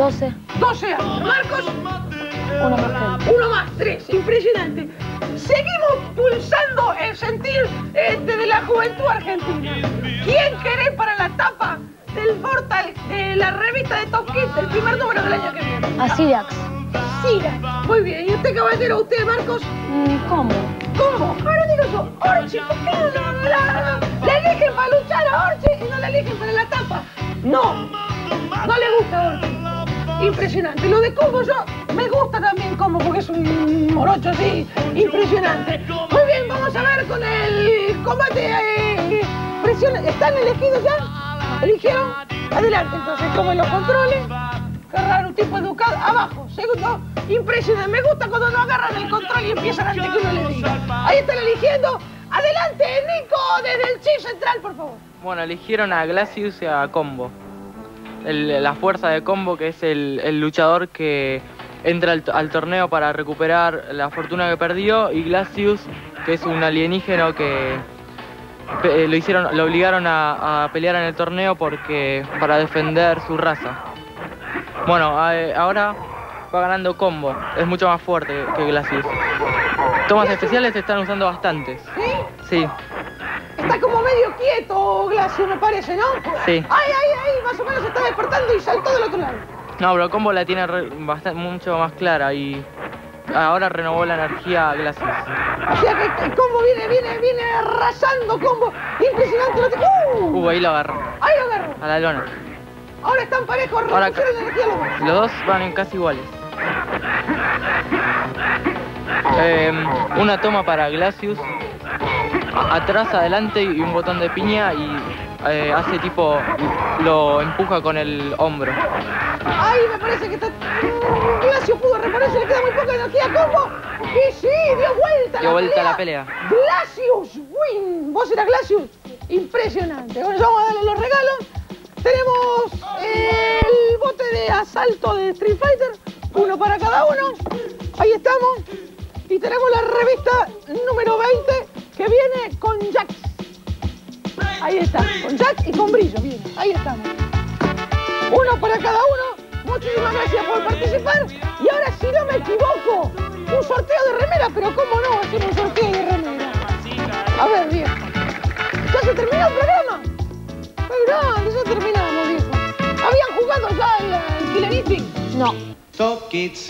12. 12. Marcos. Uno más. Tres. Uno más. Tres. Impresionante. Seguimos pulsando el sentir de la juventud argentina. ¿Quién querés para la tapa del Portal de la revista de Top Kids, el primer número del año que viene? A SIDAX. SIDAX. Muy bien. ¿Y usted, caballero? ¿Usted, Marcos? ¿Cómo? ¿Cómo? Ahora digo yo, Orchi, ¿por qué no la eligen para luchar a Orchi y no la eligen para la tapa? No, no le gusta Orchi. Impresionante. Lo de Combo yo, me gusta también Combo porque es un morocho así, impresionante. Muy bien, vamos a ver con el combate. Presión, ¿están elegidos ya? ¿Eligieron? Adelante, entonces, como en los controles. Qué raro, tipo educado. Abajo, segundo. Impresionante. Me gusta cuando no agarran el control y empiezan antes que uno les diga. Ahí están eligiendo. Adelante, Nico, desde el chip central, por favor. Bueno, eligieron a Glacius y a Combo. La fuerza de Combo, que es el luchador que entra al torneo para recuperar la fortuna que perdió. Y Glacius, que es un alienígeno que lo obligaron a pelear en el torneo para defender su raza. Bueno, ahora va ganando Combo, es mucho más fuerte que Glacius. Tomas especiales se están usando bastantes. ¿Sí? Sí. Está como medio quieto Glacius, me parece, ¿no? Sí. Ay, ay, ay, más o menos se está despertando y saltó del otro lado. No, pero Combo la tiene mucho más clara y ahora renovó la energía Glacius. O sea que el Combo viene arrasando, Combo. Impresionante, lo tengo. Ahí lo agarró. Ahí lo agarró. A la lona. Ahora están parejos, repusieron energía los dos. Los dos van casi iguales. Una toma para Glacius, atrás, adelante y un botón de piña y hace tipo, lo empuja con el hombro. Ay, me parece que Glacius pudo reponerse, le queda muy poca energía a Combo. Y sí, dio vuelta la pelea. Glacius, win, vos eras Glacius. Impresionante. Bueno, vamos a darle los regalos. Tenemos el bote de asalto de Street Fighter, uno para cada uno. Ahí estamos. Y tenemos la revista número 20 que viene con Jax. Ahí está, con Jax y con brillo. Bien, ahí estamos. Uno para cada uno. Muchísimas gracias por participar. Y ahora, si no me equivoco, un sorteo de remera, pero cómo no hacer un sorteo de remera. A ver, bien. ¿Ya se terminó el programa? Grande, ya terminamos, viejo. ¿Habían jugado ya el Killer Instinct? No. Top Kids.